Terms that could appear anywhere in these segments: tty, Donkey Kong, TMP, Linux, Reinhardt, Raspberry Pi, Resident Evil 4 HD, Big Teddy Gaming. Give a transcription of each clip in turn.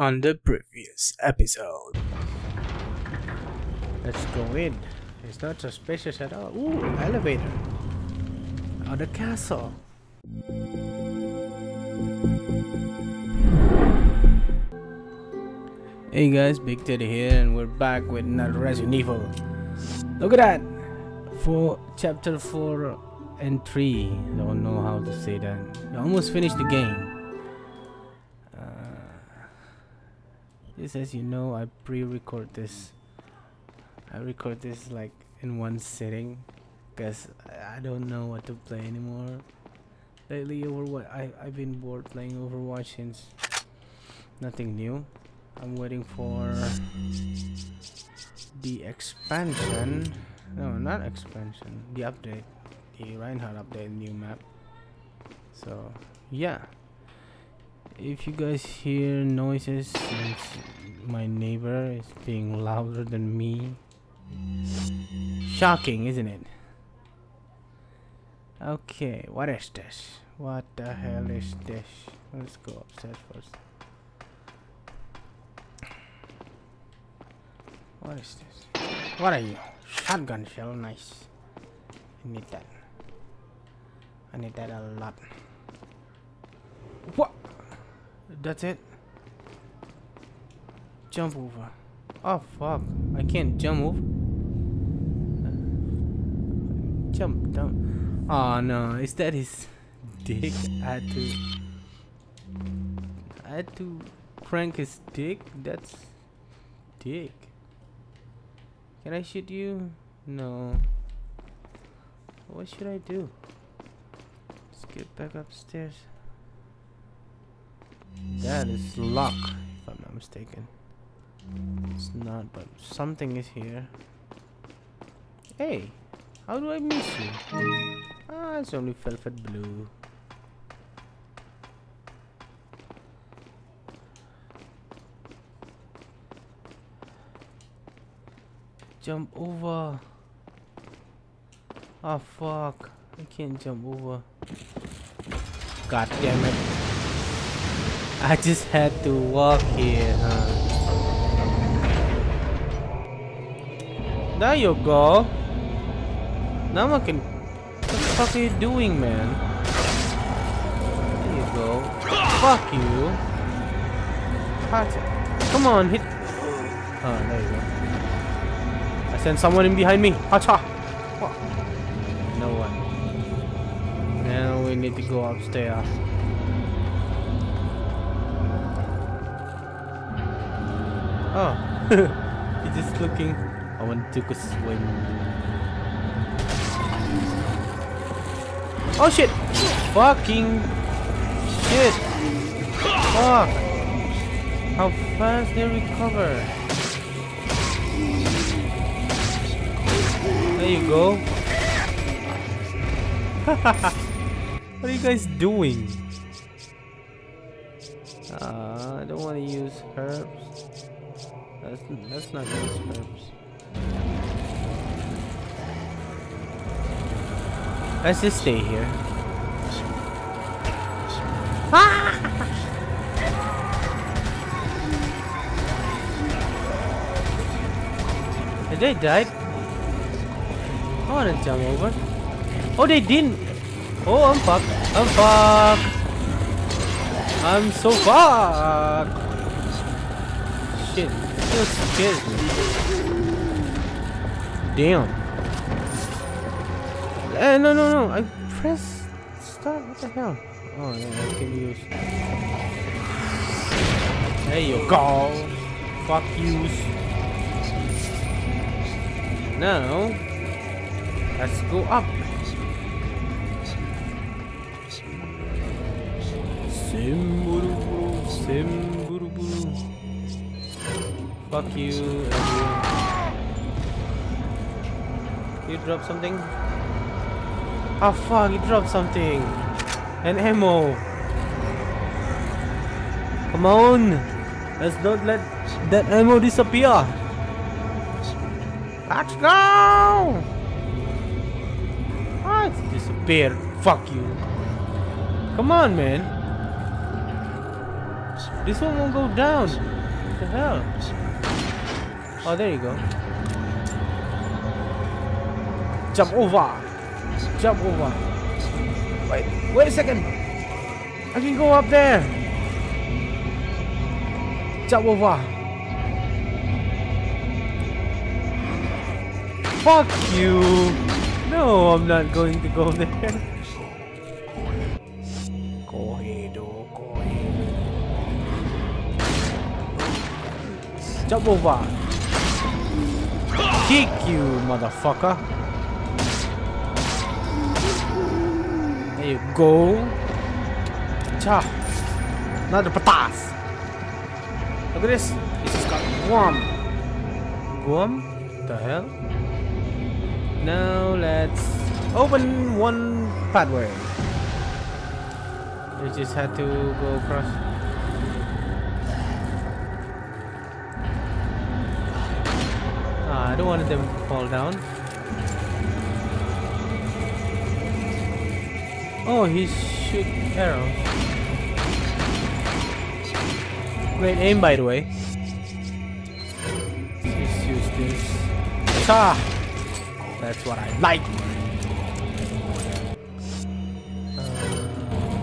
on the previous episode. Let's go in. It's not suspicious at all. Ooh, elevator. Oh, the castle. Hey guys, Big Teddy here, and we're back with another Resident Evil. Look at that! For chapter 4 and 3. I don't know how to say that. I almost finished the game. Just as you know, I pre-record this. I record this like in one sitting because I don't know what to play anymore. Lately, Overwatch. I've been bored playing Overwatch since nothing new. I'm waiting for the expansion. No, not expansion. The update. The Reinhardt update, new map. So, yeah. If you guys hear noises, my neighbor is being louder than me. Shocking, isn't it? Okay, what is this? What the hell is this? Let's go upstairs first. What is this? What are you? Shotgun shell, nice. I need that. I need that a lot. What? That's it? Jump over. Oh fuck. I can't jump over. Jump down. Oh no, is that his dick? I had to crank his dick? That's dick. Can I shoot you? No. What should I do? Let's get back upstairs. That is lock, if I'm not mistaken. It's not, but something is here. Hey, how do I miss you? Ah, it's only velvet blue. Jump over. Ah, fuck. I can't jump over. God damn it. I just had to walk here, huh? There you go. Now I can. What the fuck are you doing, man? There you go. Fuck you. Come on, hit. Oh, there you go. Send someone in behind me. Hacha! No one. Now we need to go upstairs. Oh, he's just looking. I want to go swim. Oh shit! Fucking shit! Fuck! How fast they recover! There you go. What are you guys doing? I don't want to use herbs. That's not use herbs. Let's just stay here. They died. I wanna jump over. Oh, they didn't. Oh, I'm fucked. I'm fucked. I'm so fucked. Shit. Still scares me. Damn. No. I pressed start. What the hell? Oh, yeah. I can use. There you go. Fuck use. Now. Let's go up. Sim buru buru. Fuck you, everyone. You drop something? Ah, oh, fuck! You dropped something. An ammo. Come on. Let's not let that ammo disappear. Let's go. Disappear. Fuck you. Come on, man. This one won't go down. What the hell? Oh, there you go. Jump over. Jump over. Wait, wait a second. I can go up there. Jump over. Fuck you. No, I'm not going to go there. Jump over. Kick you, motherfucker. There you go. Cha. Another patas. Look at this. This has got worm. Worm? What the hell? Now let's open one pathway. We just had to go across. I don't want them to fall down. Oh, he shoot arrows. Great aim, by the way. Just use this. Ah, that's what I like.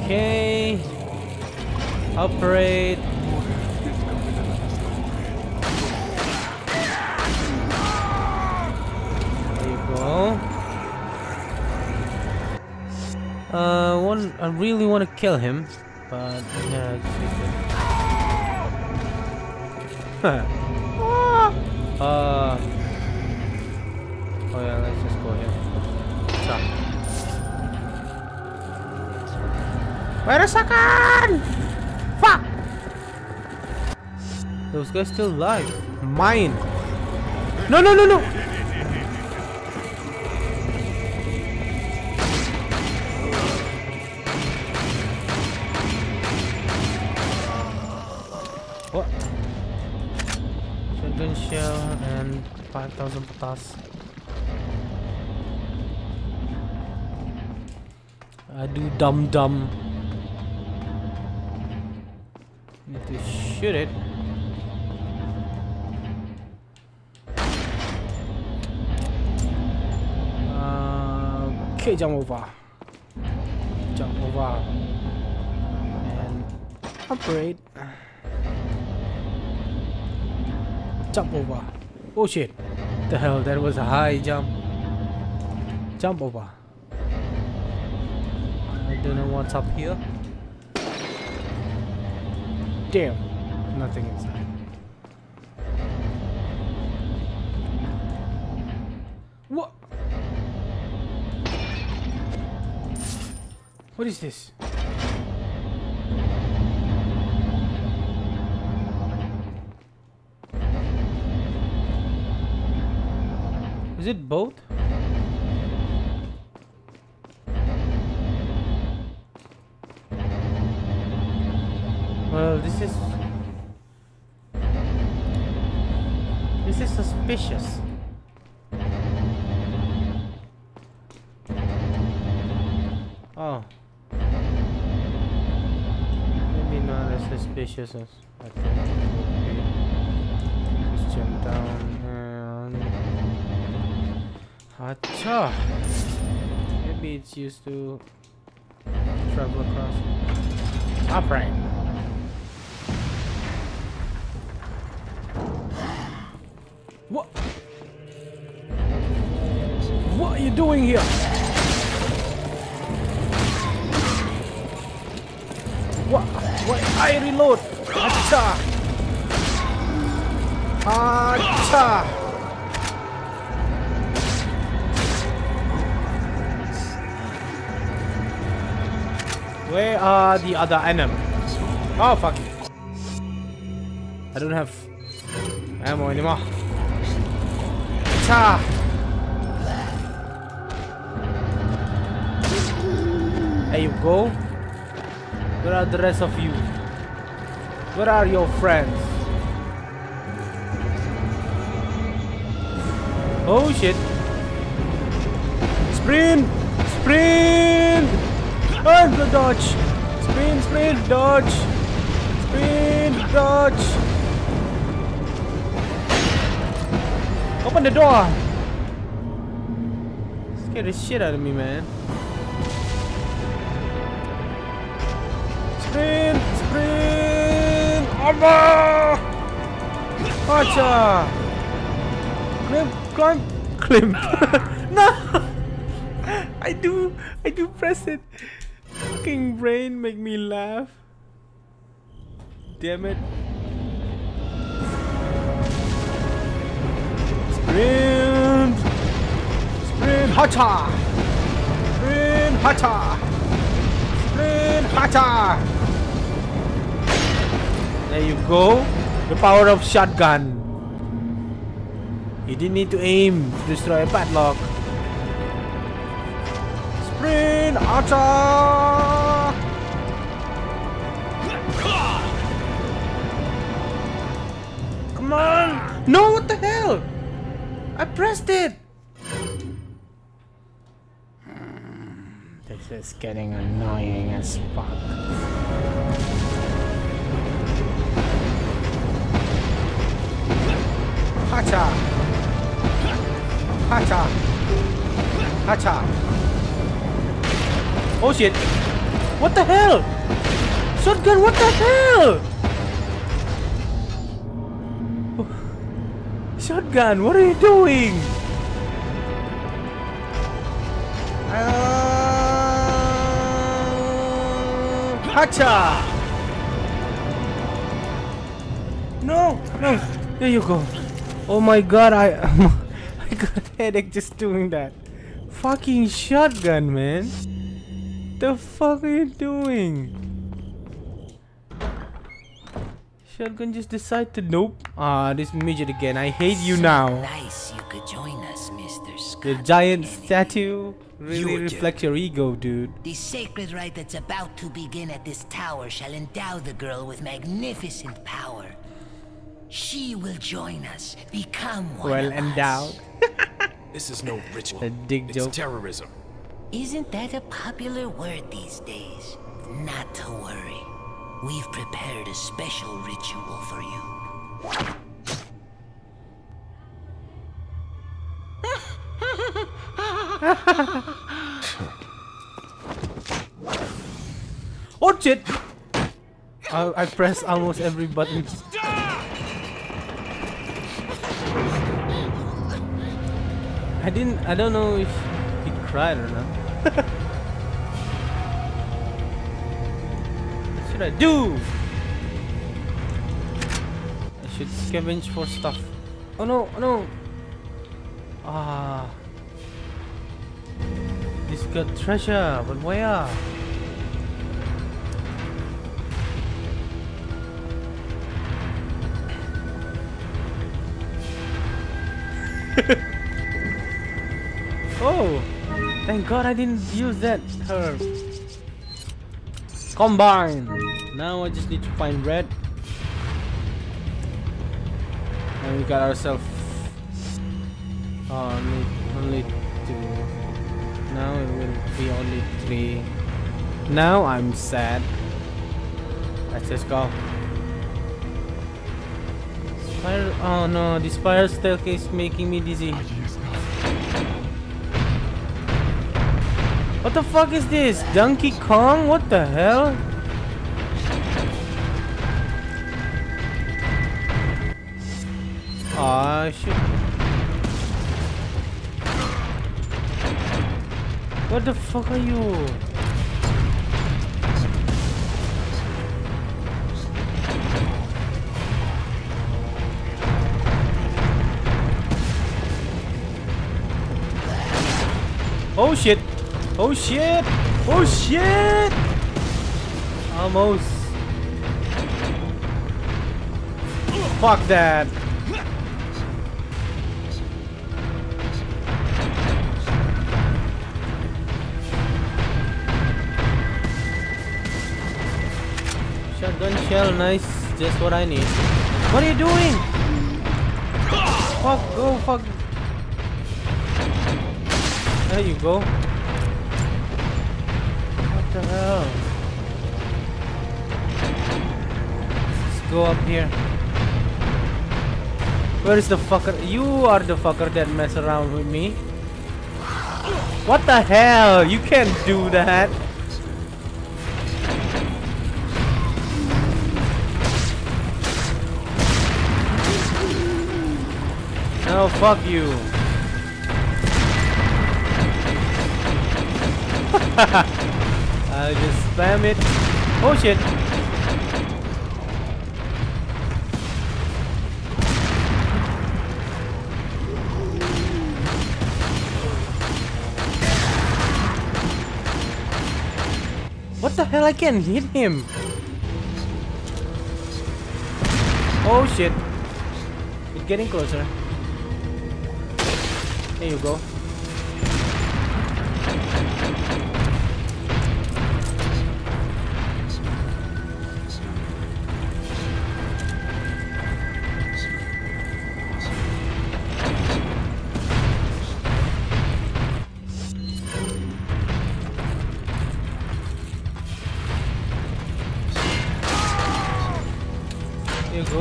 Okay. Operate. One. I really want to kill him, but yeah. Oh yeah. Let's just go here. Stop. Wait a second! Fuck! Those guys still alive. Mine. No! No! No! No! What? Shotgun shell and 5,000 patas. I do dumb. Need to shoot it. Okay, jump over. Jump over. And upgrade. Jump over. Oh shit. The hell, that was a high jump. Jump over. I don't know what's up here. Damn. Nothing inside. What? What is this? Is it both? Well, this is suspicious. Oh, maybe not as suspicious as I think it would be. Just jump down. Acha. Maybe it's used to travel across. Upright. What? What are you doing here? What? Why I reload? Acha. Acha. Where are the other enemies? Oh fuck! I don't have ammo anymore. Cha! There you go. Where are the rest of you? Where are your friends? Oh shit! Sprint! Sprint! And the dodge! Spin, dodge! Spin! in charge. Open the door. Scared the shit out of me, man. Sprint, sprint, armor! Gotcha! Climb, climb, climb. No! I do press it. Fucking brain make me laugh. Damn it. Sprint! Sprint, hacha! Sprint, hacha! Sprint, hacha! There you go. The power of shotgun. You didn't need to aim to destroy a padlock. Sprint! Attack! Come on! No! What the hell? I pressed it! This is getting annoying as fuck. Hacha! Hacha! Hacha! Oh shit! What the hell? Shotgun, what the hell? Shotgun, what are you doing? Hacha! No! No! There you go. Oh my god, I got a headache just doing that. Fucking shotgun, man. The fuck are you doing? Shotgun just decided to nope. Ah, this midget again. I hate you now. Nice you could join us, Mr. Scott. The giant statue really reflects your ego, dude. The sacred rite that's about to begin at this tower shall endow the girl with magnificent power. She will join us, become one well endowed. This is no ritual. It's terrorism. Isn't that a popular word these days? Not to worry. We've prepared a special ritual for you. Oh shit! I press almost every button. I don't know if he cried or not. What should I do? I should scavenge for stuff. Oh no, oh no. Ah. This got treasure, but where? Oh, thank God I didn't use that herb. Combine. Now I just need to find red. And we got ourselves. Oh, only two. Now it will be only three. Now I'm sad. Let's just go. Spiral. Oh no, the spiral staircase is making me dizzy. What the fuck is this? Donkey Kong? What the hell? Aw, shit. What the fuck are you? Oh shit. Oh shit! Oh shit! Almost. Fuck that. Shotgun shell, nice. Just what I need. What are you doing? Fuck, go, fuck. There you go. What the hell? go up here. Where is the fucker? You are the fucker that mess around with me. What the hell? You can't do that. No, fuck you. I'll just spam it. Oh shit. What the hell? I can't hit him. Oh shit. It's getting closer. There you go. There you go.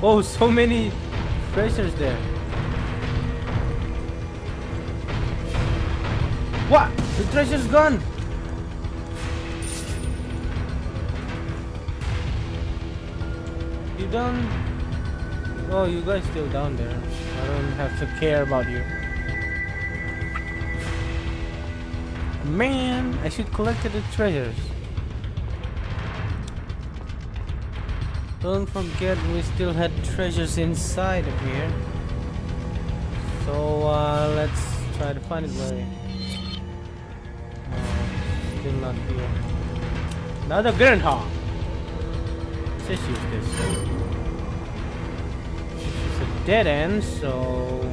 Oh, so many pressures there. What? The treasure's gone. You done? Oh, you guys still down there. I don't have to care about you. Man, I should collect the treasures. Don't forget, we still had treasures inside of here. So let's try to find it. No, still not here. Another groundhog. Let's use this. It's a dead end, so.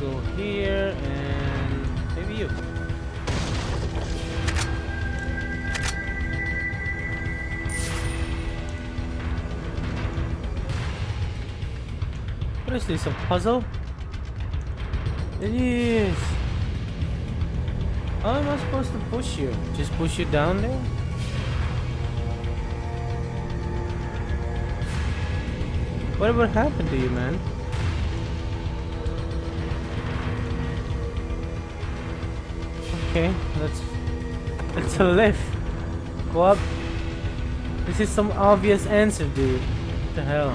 Go here and maybe you. What is this, a puzzle? It is. How am I supposed to push you? Just push you down there? Whatever happened to you, man? Okay, that's a lift. Go up. This is some obvious answer, dude. What the hell?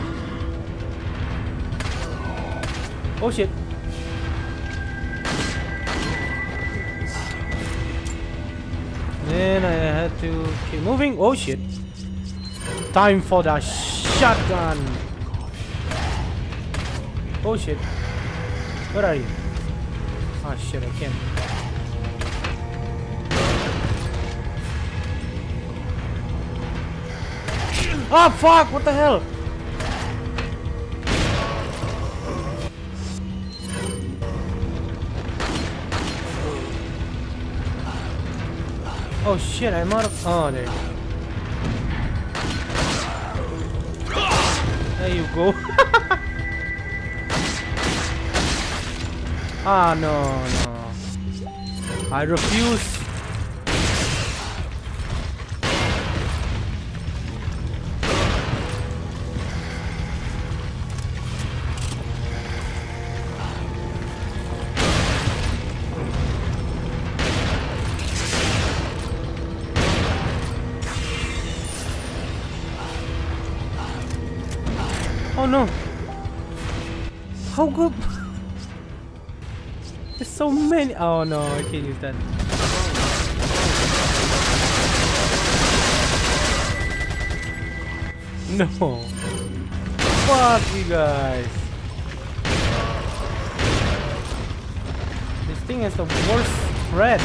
Oh shit. Then I had to keep moving. Oh shit. Time for the shotgun. Oh shit. Where are you? Ah shit, I can't. Ah fuck, what the hell? Oh shit, I'm out of... Oh, there you go. There you go. Ah, no. I refuse. No. How good? There's so many. Oh no, I can't use that. No. Fuck you guys. This thing has the worst spread.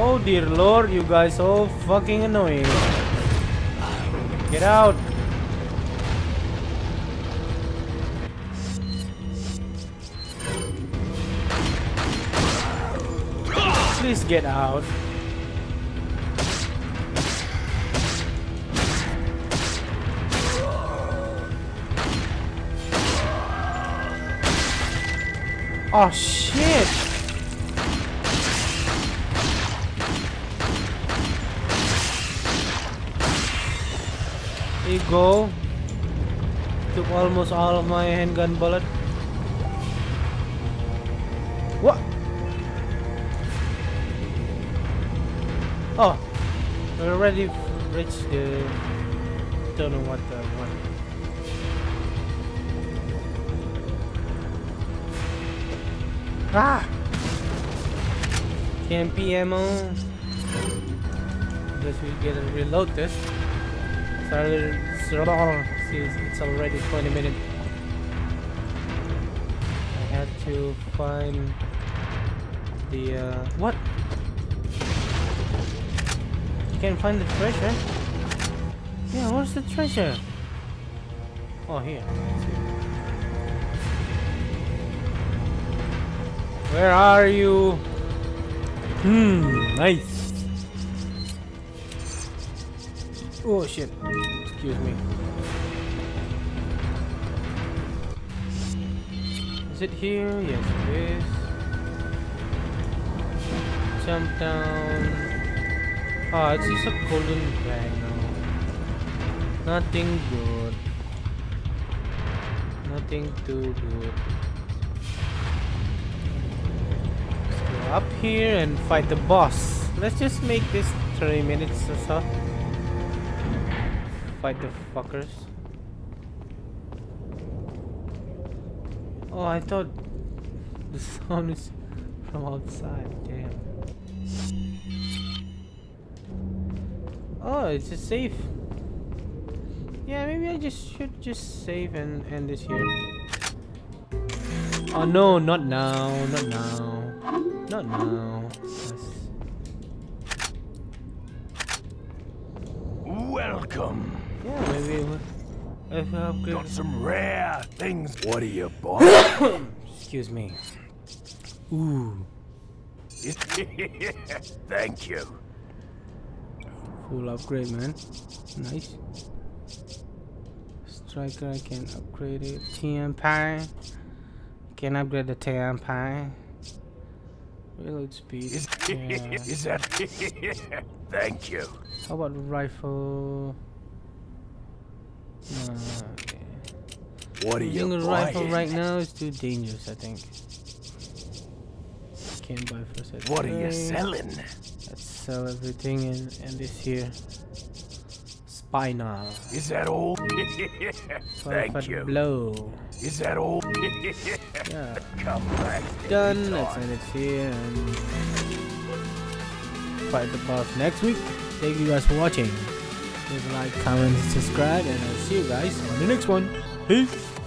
Oh dear lord, you guys are so fucking annoying. Get out! Please get out! Oh shit! There you go. Took almost all of my handgun bullet. What? Oh, we already reached the. Don't know what the one. Ah! TMP ammo. Guess we get to reload this. It's already 20 minutes. I had to find the what? You can't find the treasure? Yeah, where's the treasure? Oh, here. Where are you? Nice. Oh shit. Excuse me. Is it here? Yes it is. Jump down. Ah, it's just a golden bag now. Nothing good. Nothing too good. Up here and fight the boss. Let's just make this 30 minutes or so. Fight the fuckers. Oh, I thought the sound is from outside. Damn. Oh, it's a safe. Yeah, maybe I just should just save and end this here. Oh no, not now, not now. Not now. Welcome. Yeah, maybe if I upgrade. Got some rare things. What are you buying? Excuse me. Ooh. Thank you. Full upgrade, man. Nice. Striker, I can upgrade it. TMP. Can upgrade the TMP. Reload speed. Yeah. Is that? Thank you. How about rifle? Nah, okay. What are you buying? Rifle right now is too dangerous, I think. Can't buy for a second. What are you selling? Let's sell everything and this here. Spinal. Is that all? Thank you. Blow. Is that all? Yeah. Come back. Done. Let's end it here and fight the boss next week. Thank you guys for watching. Leave a like, comment, subscribe, and I'll see you guys on the next one. Peace.